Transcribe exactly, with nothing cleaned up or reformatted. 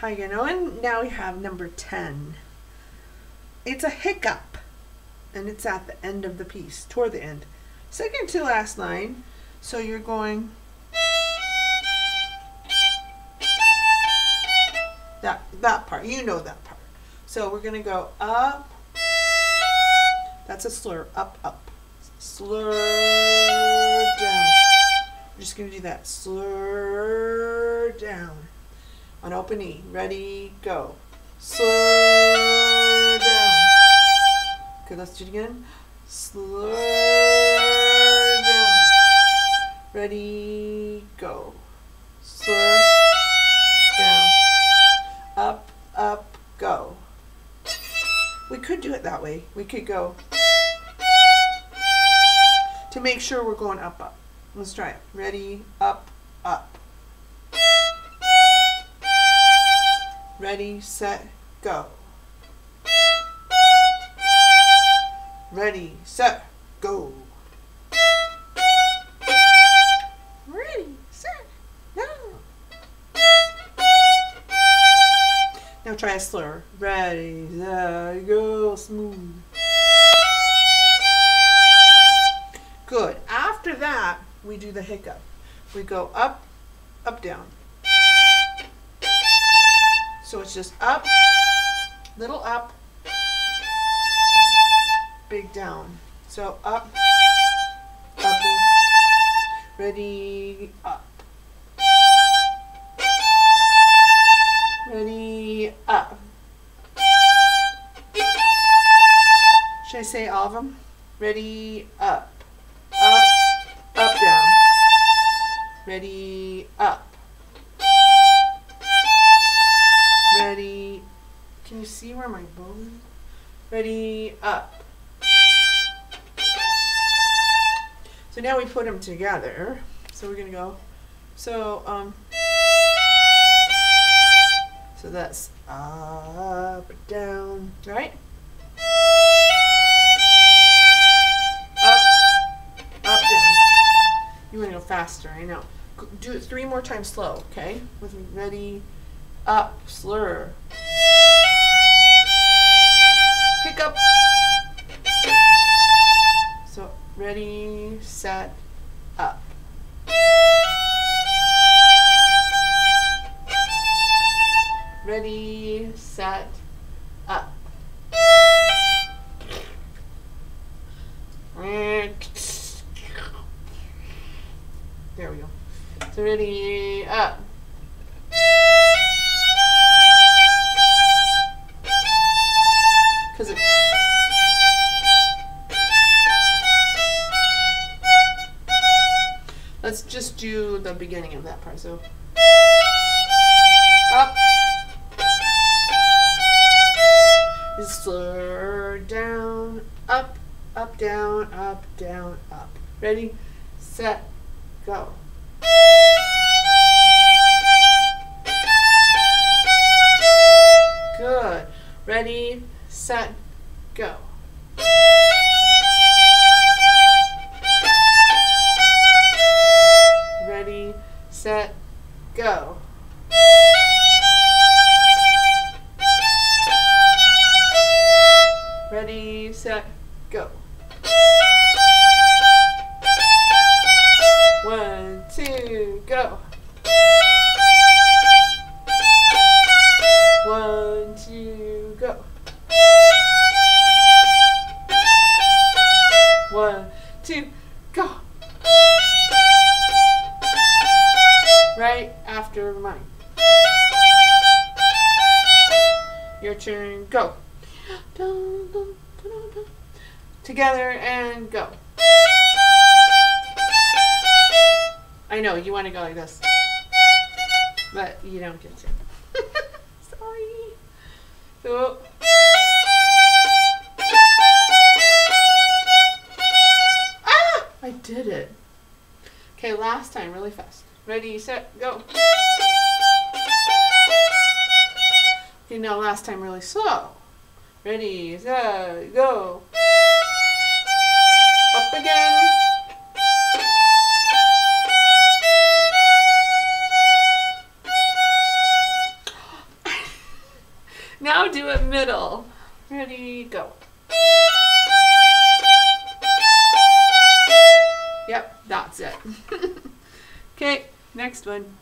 how you know. And now we have number ten. It's a hiccup, and it's at the end of the piece, toward the end, second to last line. So you're going that that part, you know that part. So we're gonna go up. That's a slur. Up, up, slur, down. We're just gonna do that. Slur down on open E. Ready, go. Slur down. Okay, let's do it again. Slur down. Ready, go. Slur down. Up, up, go. We could do it that way. We could go to make sure we're going up, up. Let's try it. Ready, up, up. Ready, set, go. Ready, set, go. Ready, set, go. Now try a slur. Ready, set, go, smooth. Good. After that, we do the hiccup. We go up, up, down. So it's just up, little up, big down. So up, up, ready, up. Ready, up. Should I say all of them? Ready, up. Up, up, down. Ready, up. Ready. Can you see where my bow is? Ready, up. So now we put them together. So we're gonna go. So um. So that's up, down, right? You want to go faster, I know. Do it three more times slow, okay? With ready, up, slur. Hiccup. So ready, set, up. Ready, set, up. There we go. So ready, up. Because it. Let's just do the beginning of that part. So up. Slur down, up, up, down, up, down, up. Ready, set. Go. Good. Ready, set, go. Ready, set, go. Ready, set, go. One, two, go. One, two, go. One, two, go. Right after mine. Your turn, go. Together and go. I know, you want to go like this, but you don't get to. Sorry. So. Ah! I did it. Okay, last time, really fast. Ready, set, go. Okay, now last time, really slow. Ready, set, go. Up again. I Now do a middle. Ready, go. Yep, that's it. Okay, next one.